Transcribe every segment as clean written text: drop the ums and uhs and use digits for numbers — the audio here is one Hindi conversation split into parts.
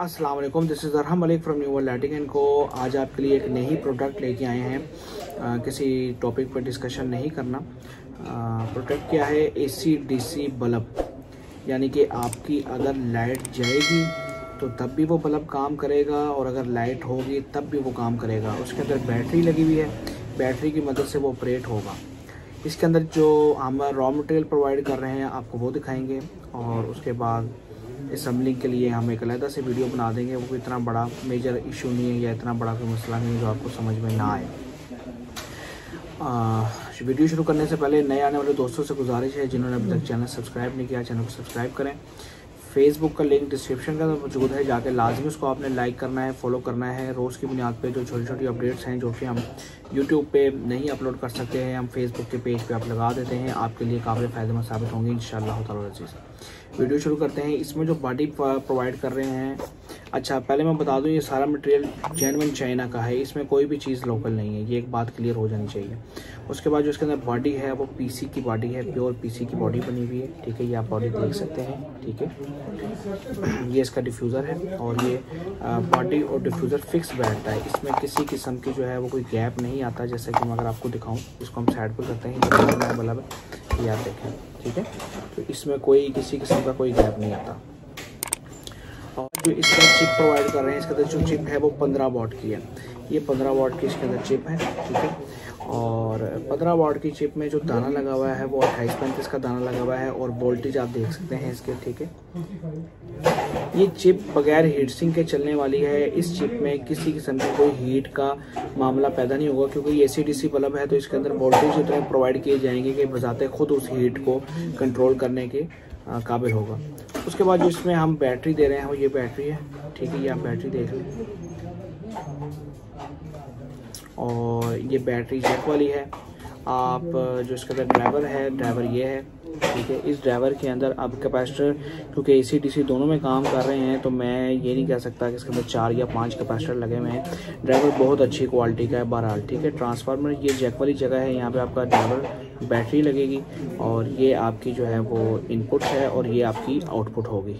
अस्सलाम वालेकुम, this is Arham Malik from new world lighting and co. आज आपके लिए एक नई प्रोडक्ट लेके आए हैं। किसी टॉपिक पर डिस्कशन नहीं करना। प्रोडक्ट क्या है? एसी डीसी बल्ब, यानी कि आपकी अगर लाइट जाएगी तो तब भी वो बल्ब काम करेगा और अगर लाइट होगी तब भी वो काम करेगा। उसके अंदर बैटरी लगी हुई है, बैटरी की मदद से वो ऑपरेट होगा। इसके अंदर जो हम रॉ मटेरियल प्रोवाइड कर रहे हैं आपको वो दिखाएंगे और उसके बाद असम्बलिंग के लिए हम एक अलग से वीडियो बना देंगे। वो इतना बड़ा मेजर इशू नहीं है या इतना बड़ा कोई मसला नहीं है जो आपको समझ में ना आए। वीडियो शुरू करने से पहले नए आने वाले दोस्तों से गुजारिश है, जिन्होंने अभी तक चैनल सब्सक्राइब नहीं किया, चैनल को सब्सक्राइब करें। फेसबुक का लिंक डिस्क्रिप्शन का मौजूद है, जाके लाजमी उसको आपने लाइक करना है, फॉलो करना है। रोज़ की बुनियाद पे जो छोटी छोटी अपडेट्स हैं जो कि हम यूट्यूब पे नहीं अपलोड कर सकते हैं, हम फेसबुक के पेज पे आप लगा देते हैं, आपके लिए काफ़ी फ़ायदेमंद साबित होंगी इंशाअल्लाह ताला। वीडियो शुरू करते हैं। इसमें जो बॉडी प्रोवाइड कर रहे हैं, अच्छा पहले मैं बता दूँ ये सारा मटेरियल जेन्युइन चाइना का है, इसमें कोई भी चीज़ लोकल नहीं है, ये एक बात क्लियर हो जानी चाहिए। उसके बाद जो इसके अंदर बॉडी है वो पीसी की बॉडी है, प्योर पीसी की बॉडी बनी हुई है, ठीक है। ये आप बॉडी देख सकते हैं, ठीक है। ये इसका डिफ्यूज़र है और ये बॉडी और डिफ्यूज़र फिक्स बैठता है, इसमें किसी किस्म की जो है वो कोई गैप नहीं आता। जैसे कि मैं अगर आपको दिखाऊँ, इसको हम साइड पर करते हैं, बल्ब है ये आप देखें, ठीक है। तो इसमें कोई किसी किस्म का कोई गैप नहीं आता। और जो इसका चिप प्रोवाइड कर रहे हैं, इसके अंदर जो चिप है वो 15 वाट की है, ये 15 वाट की इसके अंदर चिप है, ठीक है। और 15 वाट की चिप में जो दाना लगा हुआ है वो 28-35 का दाना लगा हुआ है और वोल्टेज आप देख सकते हैं इसके, ठीक है। ये चिप बगैर हीट सिंक के चलने वाली है, इस चिप में किसी किस्म का कोई हीट का मामला पैदा नहीं होगा, क्योंकि ये AC DC बल्ब है तो इसके अंदर वोल्टेज इतने प्रोवाइड किए जाएंगे कि बजाते खुद उस हीट को कंट्रोल करने के काबिल होगा। उसके बाद जो इसमें हम बैटरी दे रहे हैं वो ये बैटरी है, ठीक है। ये आप बैटरी देख लें और ये बैटरी जैक वाली है। आप जो इसके अंदर ड्राइवर है, ड्राइवर ये है, ठीक है। इस ड्राइवर के अंदर अब कैपेसिटर, क्योंकि AC DC दोनों में काम कर रहे हैं तो मैं ये नहीं कह सकता कि इसके अंदर 4 या 5 कैपेसिटर लगे हुए हैं। ड्राइवर बहुत अच्छी क्वालिटी का है बहरहाल, ठीक है। ट्रांसफार्मर ये जैक वाली जगह है, यहाँ पे आपका ड्राइवर बैटरी लगेगी और ये आपकी जो है वो इनपुट है और ये आपकी आउटपुट होगी,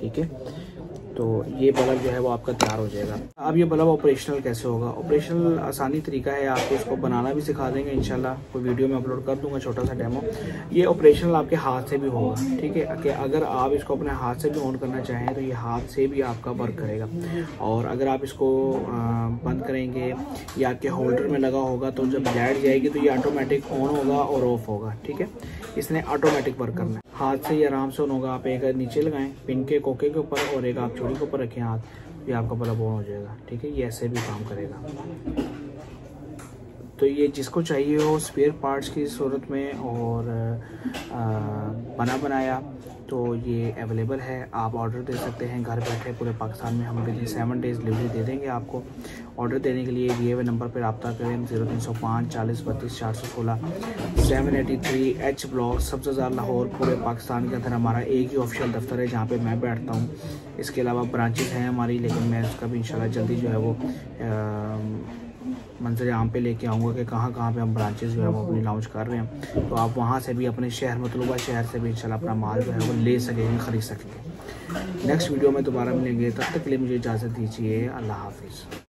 ठीक है। तो ये बल्ब जो है वो आपका तैयार हो जाएगा। अब ये बल्ब ऑपरेशनल कैसे होगा? ऑपरेशनल आसानी तरीका है, आपको इसको बनाना भी सिखा देंगे इंशाल्लाह, कोई वीडियो में अपलोड कर दूंगा छोटा सा डेमो। ये ऑपरेशनल आपके हाथ से भी होगा, ठीक है, कि अगर आप इसको अपने हाथ से भी ऑन करना चाहें तो ये हाथ से भी आपका वर्क करेगा और अगर आप इसको बंद करेंगे या आपके होल्डर में लगा होगा तो जब लाइट जाएगी तो ये ऑटोमेटिक ऑन होगा और ऑफ होगा, ठीक है। इसने ऑटोमेटिक वर्क करना है, हाथ से ये आराम से ऑन होगा। आप एक नीचे लगाएं पिन के कोके के ऊपर और एक आप चोरी के ऊपर रखें हाथ, ये आपका बल्ब ऑन हो जाएगा, ठीक है। ये ऐसे भी काम करेगा। तो ये जिसको चाहिए हो स्पेयर पार्ट्स की सूरत में और बनाया तो ये अवेलेबल है, आप ऑर्डर दे सकते हैं घर बैठे। पूरे पाकिस्तान में हम 7 डेज़ डिलीवरी दे देंगे आपको। ऑर्डर देने के लिए दिए हुए नंबर पर रब्ता करें 0305 40 32 416 783H ब्लॉक सबसे ज़्यादा लाहौर। पूरे पाकिस्तान के अंदर हमारा एक ही ऑफिशियल दफ्तर है जहाँ पर मैं बैठता हूँ, इसके अलावा ब्रांचेज हैं हमारी, लेकिन मैं उसका भी इंशाल्लाह जल्दी जो है वो मंजर आम पे लेके आऊँगा कि कहाँ कहाँ पे हम ब्रांचेस जो है वो अपनी लॉन्च कर रहे हैं, तो आप वहाँ से भी अपने शहर मतलूबा शहर से भी इंशाल्लाह अपना माल जो है वो ले सकेंगे, ख़रीद सकेंगे। नेक्स्ट वीडियो में दोबारा मिलेंगे, तब तक के लिए मुझे इजाज़त दीजिए। अल्लाह हाफिज़।